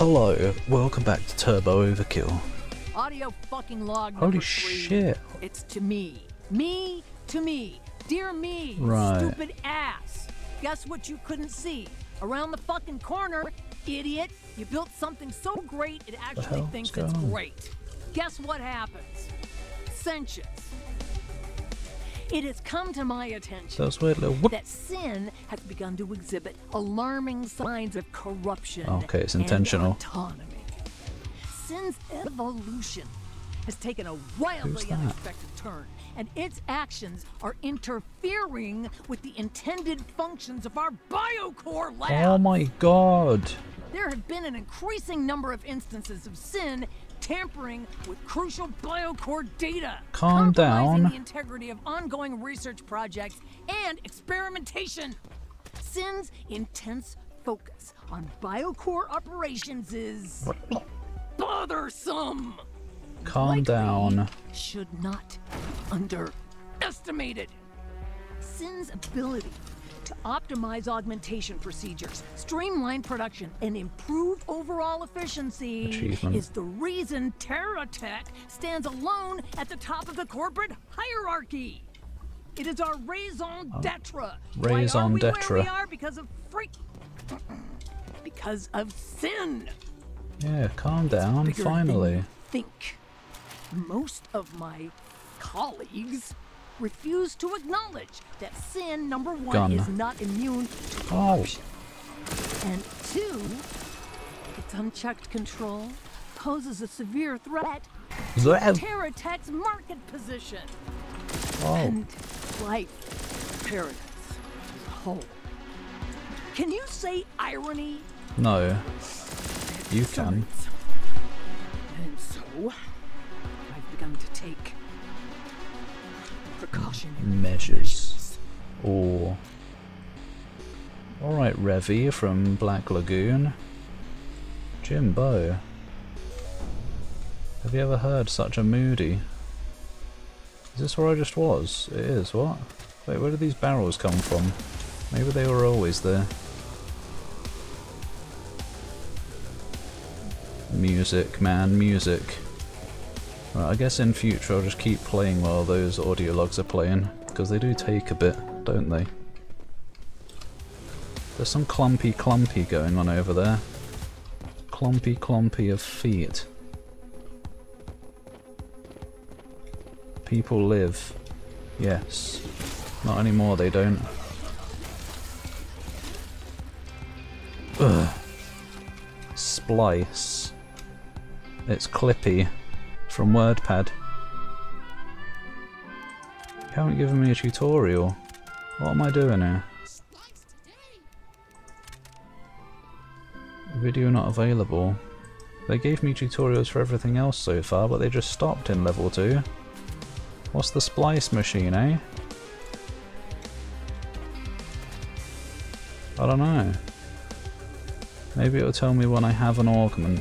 Hello, welcome back to Turbo Overkill. Audio fucking log. Holy shit. It's to me. Me to me. Dear me, right. Stupid ass. Guess what you couldn't see? Around the fucking corner, idiot. You built something so great it actually thinks it's great. Guess what happens? Sentience. It has come to my attention that sin has begun to exhibit alarming signs of corruption. Okay, it's intentional. Autonomy. Sin's evolution has taken a wildly unexpected turn, and its actions are interfering with the intended functions of our biocore lab. Oh my god. There have been an increasing number of instances of sin tampering with crucial biocore data, calm down, the integrity of ongoing research projects and experimentation. Sin's intense focus on biocore operations is bothersome. Calm down. Should not be underestimated. Sin's ability to optimize augmentation procedures, streamline production, and improve overall efficiency is the reason TerraTech stands alone at the top of the corporate hierarchy. It is our raison d'etre. Raison d'etre. Where we are because of sin. Yeah, calm down. Finally. Think. Most of my colleagues refuse to acknowledge that sin, number one, is not immune to corruption, and two, its unchecked control poses a severe threat to TerraTech's market position and life paradise as a whole. Can you say irony? No, you can. And so, I've begun to take precautionary measures. Alright, Revy from Black Lagoon. Jimbo. Have you ever heard such a moody? Is this where I just was? It is, what? Wait, where did these barrels come from? Maybe they were always there. Music, man, music. Right, I guess in future I'll just keep playing while those audio logs are playing, because they do take a bit, don't they? There's some clumpy going on over there. Clumpy of feet. People live. Yes. Not anymore, they don't. Ugh. Splice. It's Clippy from WordPad. You haven't given me a tutorial. What am I doing here? Video not available. They gave me tutorials for everything else so far, but they just stopped in level 2. What's the splice machine, eh? I don't know. Maybe it'll tell me when I have an augment.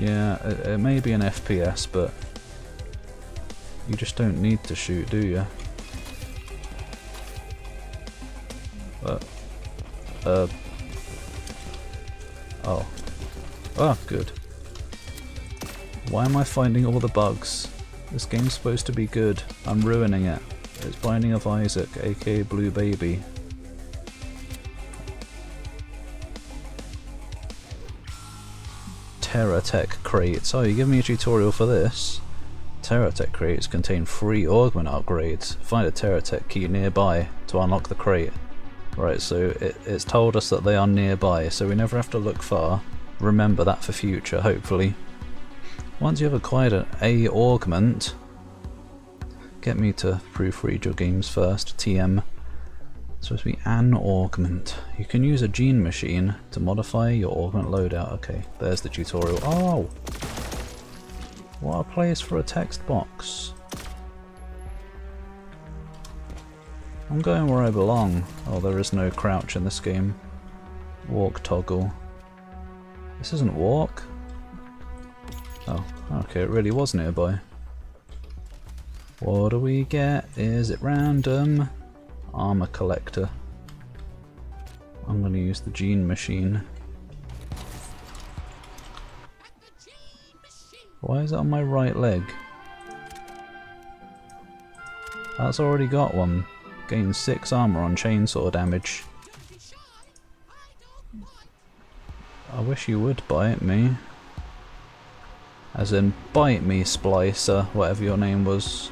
Yeah, it may be an FPS, but you just don't need to shoot, do you? But, oh. Ah, good. Why am I finding all the bugs? This game's supposed to be good. I'm ruining it. It's Binding of Isaac, aka Blue Baby. TerraTech crates. Oh, you give me a tutorial for this? TerraTech crates contain free augment upgrades. Find a TerraTech key nearby to unlock the crate. Right, so it's told us that they are nearby, so we never have to look far. Remember that for future, hopefully. Once you have acquired an augment, get me to proofread your games first, TM. It's supposed to be an augment. You can use a gene machine to modify your augment loadout. Okay, there's the tutorial. Oh! What a place for a text box. I'm going where I belong. Oh, there is no crouch in this game. Walk toggle. This isn't walk. Oh, okay, it really was nearby. What do we get? Is it random? Armor collector. I'm going to use the gene machine. Why is it on my right leg? That's already got one. Gained 6 armor on chainsaw damage. I wish you would bite me. As in, bite me, Splicer, whatever your name was.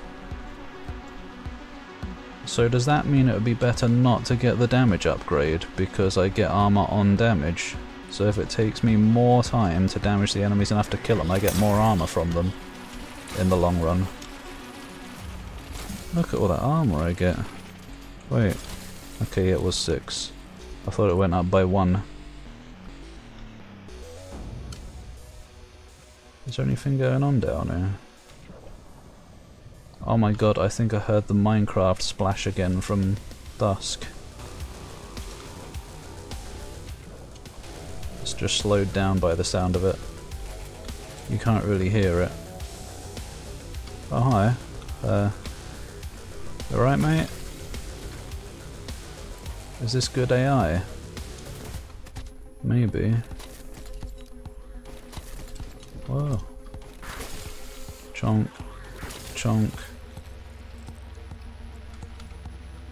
So does that mean it would be better not to get the damage upgrade, because I get armor on damage? So if it takes me more time to damage the enemies and have to kill them, I get more armor from them in the long run. Look at all that armor I get. Wait. Okay, it was 6. I thought it went up by 1. Is there anything going on down here? Oh my god, I think I heard the Minecraft splash again from Dusk. It's just slowed down by the sound of it. You can't really hear it. Oh hi. Alright mate? Is this good AI? Maybe. Whoa. Chonk. Chonk.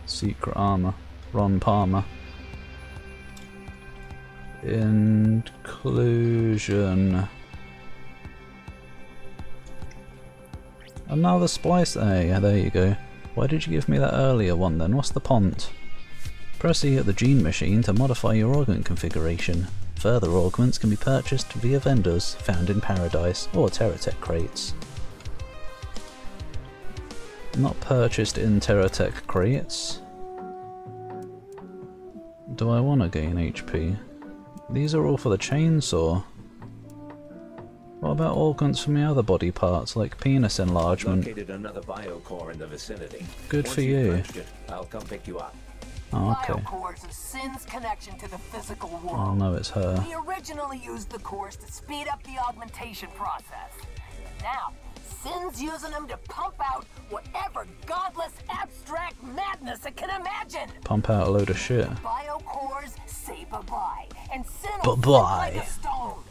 Secret armor. Ron Palmer. Inclusion. And now the splice. Oh, yeah, there you go. Why did you give me that earlier one then? What's the pont? Press E at the gene machine to modify your organ configuration. Further augments can be purchased via vendors found in Paradise or TerraTech crates. Not purchased in TerraTech crates. Do I want to gain HP? These are all for the chainsaw. What about organs from the other body parts, like penis enlargement? Another biocore in the vicinity. Good for you. I'll come pick you up. Oh, okay. Biocore's Sin's connection to the physical world. Oh no, it's her. We originally used the cores to speed up the augmentation process. Now, Sin's using them to pump out whatever godless abstract madness it can imagine. Pump out a load of shit. Biocores say bye-bye, and Sin will bye-bye. Like a stone.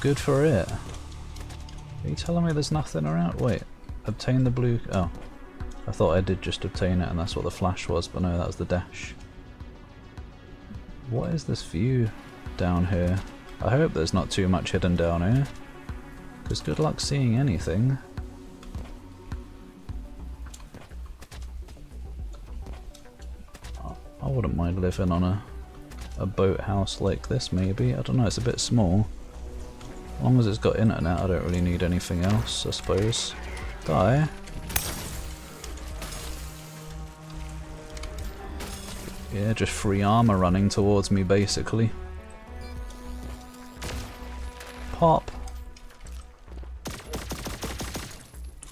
Good for it. Are you telling me there's nothing around? Wait, obtain the blue... oh. I thought I did just obtain it and that's what the flash was, but no, that was the dash. What is this view down here? I hope there's not too much hidden down here, because good luck seeing anything. I wouldn't mind living on a boathouse like this maybe, I don't know, it's a bit small. As long as it's got internet I don't really need anything else, I suppose. Die. Yeah, just free armor running towards me, basically. Pop!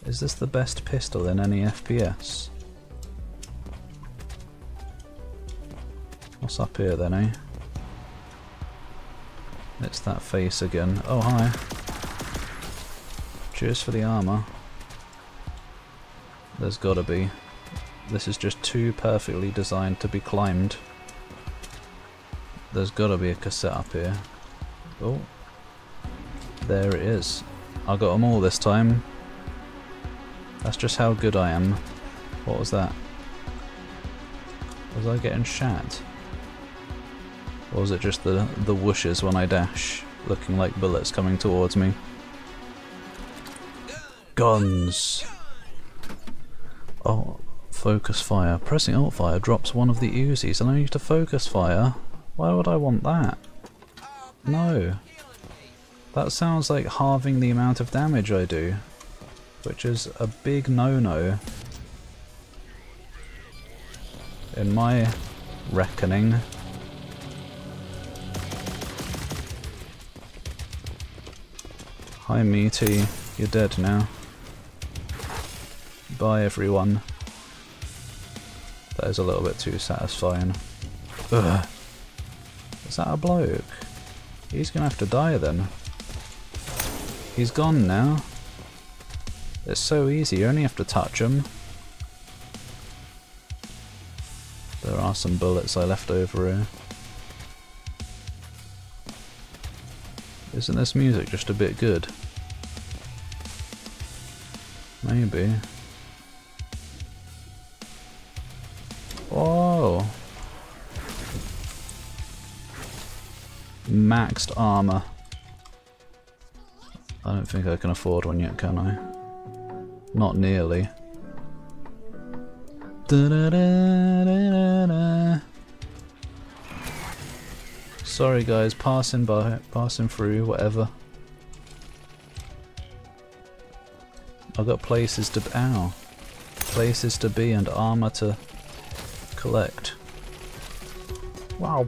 Is this the best pistol in any FPS? What's up here then, eh? It's that face again. Oh, hi. Cheers for the armor. There's gotta be. This is just too perfectly designed to be climbed. There's gotta be a cassette up here. Oh. There it is. I got them all this time. That's just how good I am. What was that? Was I getting shat? Or was it just the whooshes when I dash, looking like bullets coming towards me? Guns! Oh. Focus fire. Pressing alt fire drops one of the Uzis, and I need to focus fire. Why would I want that? No. That sounds like halving the amount of damage I do, which is a big no-no. In my reckoning. Hi Meaty, you're dead now. Bye everyone. That is a little bit too satisfying. Ugh. Is that a bloke? He's gonna have to die then. He's gone now. It's so easy, you only have to touch him. There are some bullets I left over here. Isn't this music just a bit good? Maybe. Oh! Maxed armor. I don't think I can afford one yet, can I? Not nearly. Da-da-da-da-da-da. Sorry guys, passing through, whatever. I've got places to places to be and armor to collect. Wow.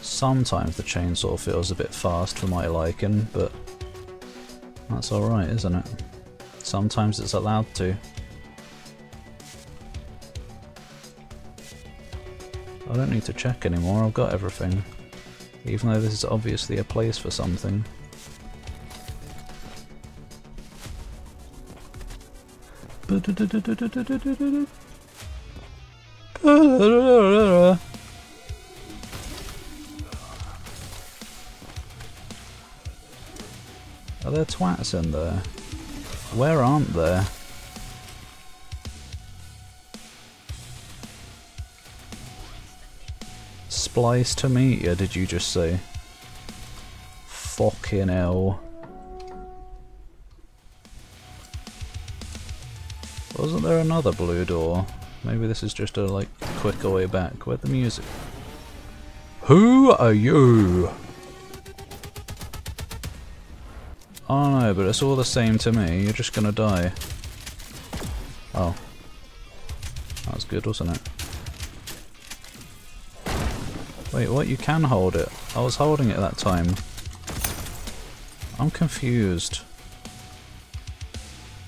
Sometimes the chainsaw feels a bit fast for my liking, but that's alright, isn't it? Sometimes it's allowed to. I don't need to check anymore, I've got everything. Even though this is obviously a place for something. Are there twats in there? Where aren't there? Splice to meet you, did you just say? Fucking hell. Wasn't there another blue door? Maybe this is just a, like, quicker way back. Where'd the music? Who are you? Oh no, but it's all the same to me. You're just gonna die. Oh. That was good, wasn't it? Wait, what? You can hold it. I was holding it that time. I'm confused.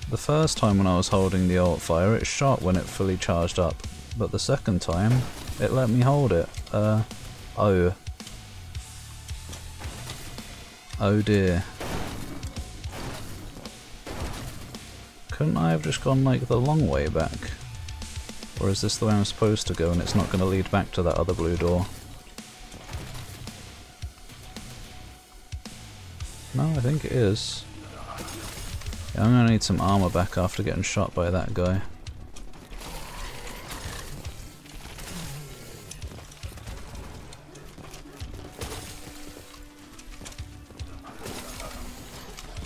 The first time when I was holding the alt fire, it shot when it fully charged up. But the second time, it let me hold it. Oh. Oh dear. Couldn't I have just gone, like, the long way back? Or is this the way I'm supposed to go and it's not going to lead back to that other blue door? No, I think it is. Yeah, I'm gonna need some armor back after getting shot by that guy.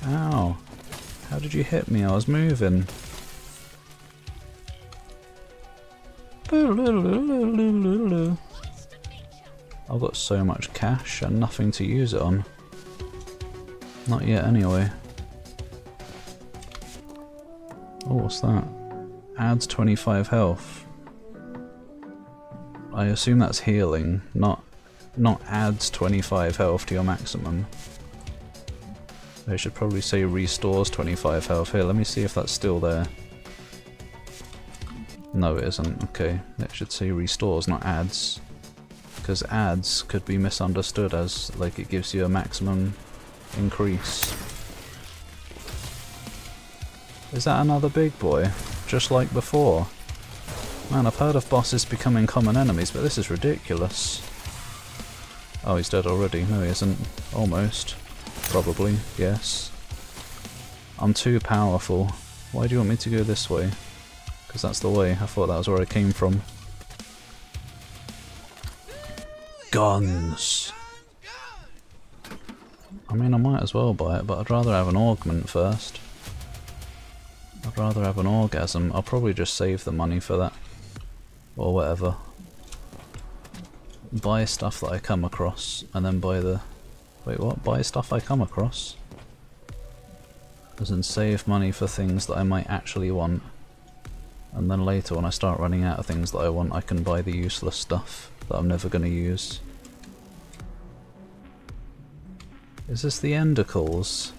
Ow! How did you hit me? I was moving. I've got so much cash and nothing to use it on. Not yet, anyway. Oh, what's that? Adds 25 health. I assume that's healing, not adds 25 health to your maximum. They should probably say restores 25 health. Here, let me see if that's still there. No, it isn't. Okay, it should say restores, not adds. Because adds could be misunderstood as, like, it gives you a maximum increase. Is that another big boy? Just like before? Man, I've heard of bosses becoming common enemies, but this is ridiculous. Oh, he's dead already. No, he isn't. Almost. Probably. Yes. I'm too powerful. Why do you want me to go this way? Because that's the way. I thought that was where I came from. Guns! I mean, I might as well buy it, but I'd rather have an augment first. I'd rather have an orgasm. I'll probably just save the money for that. Or whatever. Buy stuff that I come across, and then buy the... Wait, what? Buy stuff I come across? As in save money for things that I might actually want. And then later, when I start running out of things that I want, I can buy the useless stuff that I'm never going to use. Is this the Endicles?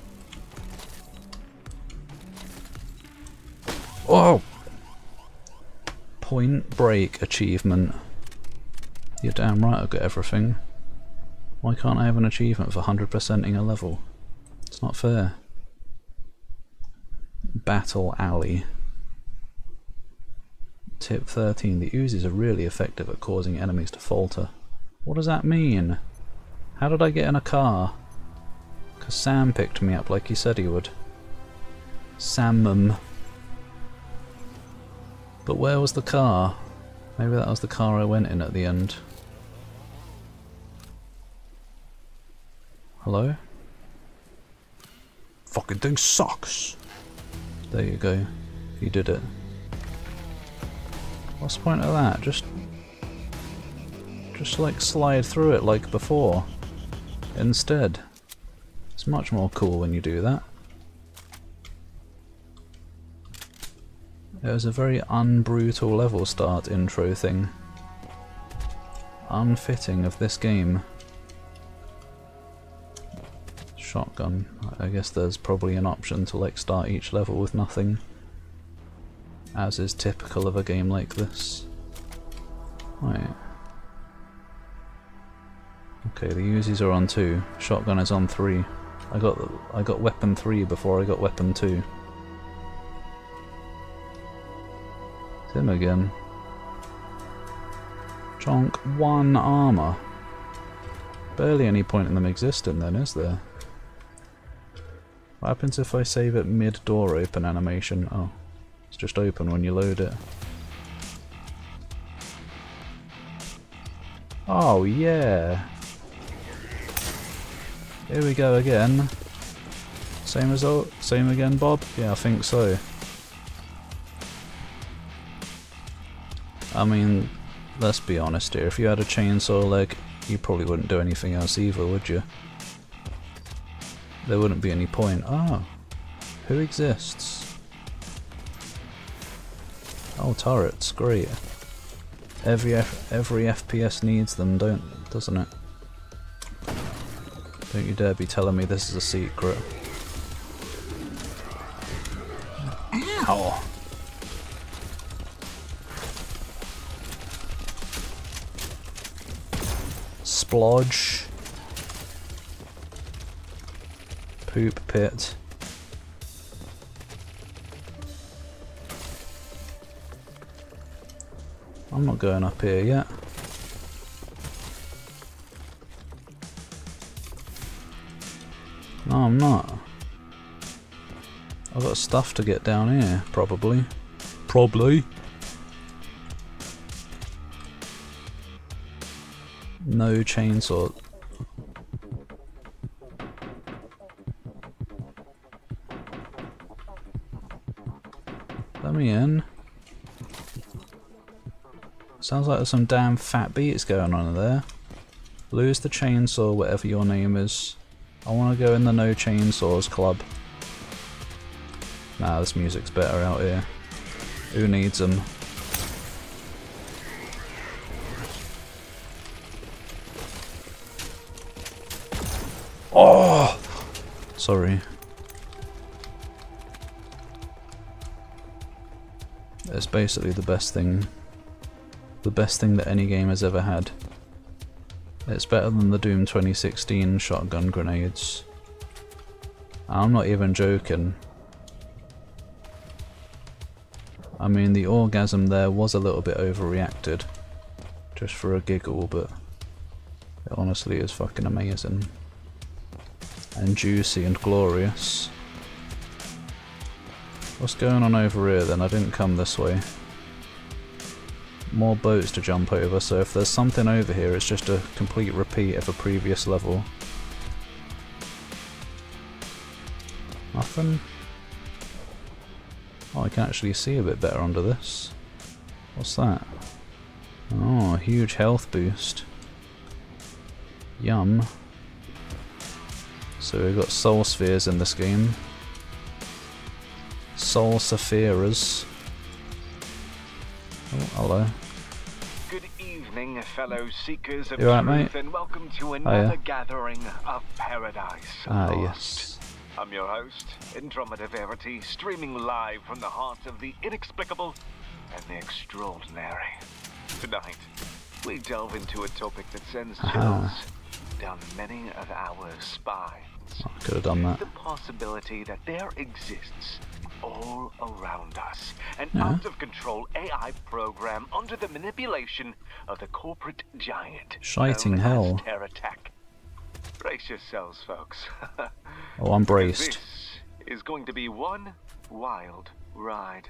Oh! Point Break achievement. You're damn right I've got everything. Why can't I have an achievement for 100%ing a level? It's not fair. Battle Alley. Tip 13. The Uzis are really effective at causing enemies to falter. What does that mean? How did I get in a car? Because Sam picked me up like he said he would. Sam-um. But where was the car? Maybe that was the car I went in at the end. Hello? Fucking thing sucks! There you go. You did it. What's the point of that? Just like slide through it like before. Instead. It's much more cool when you do that. It was a very unbrutal level start intro thing. Unfitting of this game. Shotgun. I guess there's probably an option to like start each level with nothing. As is typical of a game like this. Right. Okay, the Uzis are on 2. Shotgun is on 3. I got weapon 3 before I got weapon 2. Him again. Chonk, 1 armor. Barely any point in them existing then, is there? What happens if I save it mid-door open animation? Oh, it's just open when you load it. Oh yeah! Here we go again. Same result? Same again, Bob? Yeah, I think so. I mean, let's be honest here, if you had a chainsaw leg, you probably wouldn't do anything else either, would you? There wouldn't be any point. Ah, who exists? Oh, turrets, great. Every FPS needs them, doesn't it? Don't you dare be telling me this is a secret. Ow! Splodge. Poop pit. I'm not going up here yet. No, I'm not. I've got stuff to get down here, probably. Probably. No chainsaw. Let me in. Sounds like there's some damn fat beats going on in there. Lose the chainsaw, whatever your name is. I want to go in the No Chainsaws Club. Nah, this music's better out here. Who needs them? Oh! Sorry. It's basically the best thing that any game has ever had. It's better than the Doom 2016 shotgun grenades. I'm not even joking. I mean, the orgasm there was a little bit overreacted. Just for a giggle, but it honestly is fucking amazing. And juicy and glorious. What's going on over here then? I didn't come this way. More boats to jump over, so if there's something over here it's just a complete repeat of a previous level. Nothing? Oh, I can actually see a bit better under this. What's that? Oh, a huge health boost. Yum. So we've got soul spheres in this game. Soul Sapphires. Oh, hello. Good evening, fellow seekers of truth, and welcome to another gathering of Paradise Lost. Ah, yes. I'm your host, Andromeda Verity, streaming live from the heart of the inexplicable and the extraordinary. Tonight, we delve into a topic that sends chills down many of our spines. I could have done that. The possibility that there exists all around us. An out-of-control AI program under the manipulation of the corporate giant. Shiting hell. TerraTech. Brace yourselves, folks. Oh, I'm braced. This is going to be one wild ride.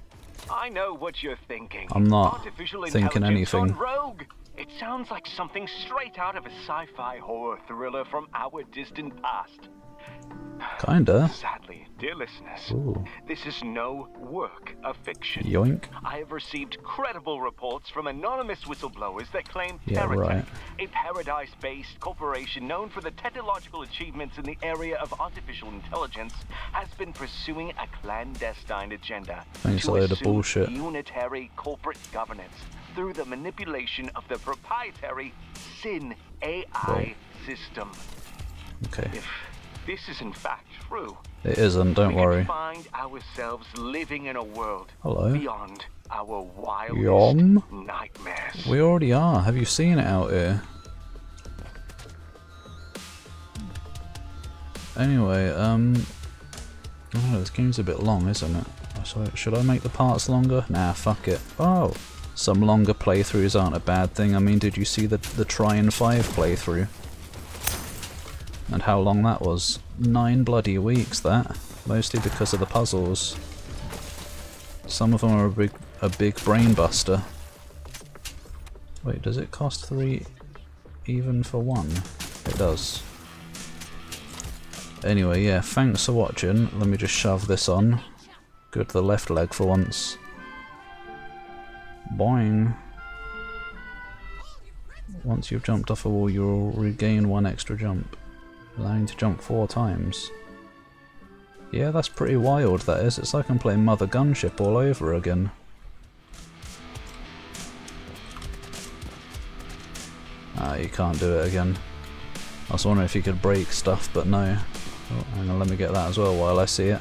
I know what you're thinking. I'm not artificial thinking anything. Rogue. It sounds like something straight out of a sci-fi horror thriller from our distant past. Kinda. Sadly, dear listeners, this is no work of fiction. Yoink. I have received credible reports from anonymous whistleblowers that claim TerraTech, a paradise-based corporation known for the technological achievements in the area of artificial intelligence, has been pursuing a clandestine agenda to assume unitary corporate governance through the manipulation of the proprietary SIN AI system. Okay. If this is in fact true, it isn't, don't worry. We find ourselves living in a world beyond our wildest nightmares. We already are. Have you seen it out here? Anyway, I don't know, this game's a bit long, isn't it? So should I make the parts longer? Nah, fuck it. Oh, some longer playthroughs aren't a bad thing. I mean, did you see the Trine 5 playthrough? And how long that was? 9 bloody weeks, that. Mostly because of the puzzles. Some of them are a big brain buster. Wait, does it cost 3 even for 1? It does. Anyway, yeah, thanks for watching. Let me just shove this on. Go to the left leg for once. Boing. Once you've jumped off a wall, you'll regain 1 extra jump. Allowing to jump 4 times. Yeah, that's pretty wild, that is. It's like I'm playing Mother Gunship all over again. Ah, you can't do it again. I was wondering if you could break stuff, but no. Oh, hang on, let me get that as well while I see it.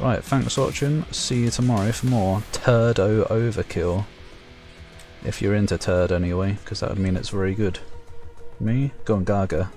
Right, thanks for watching. See you tomorrow for more Turbo Overkill. If you're into turd anyway, because that would mean it's very good. Me? Go on, Gaga.